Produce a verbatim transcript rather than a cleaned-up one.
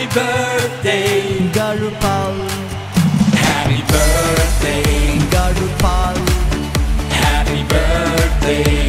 Happy birthday, Garupal. Happy birthday, Garupal. Happy birthday.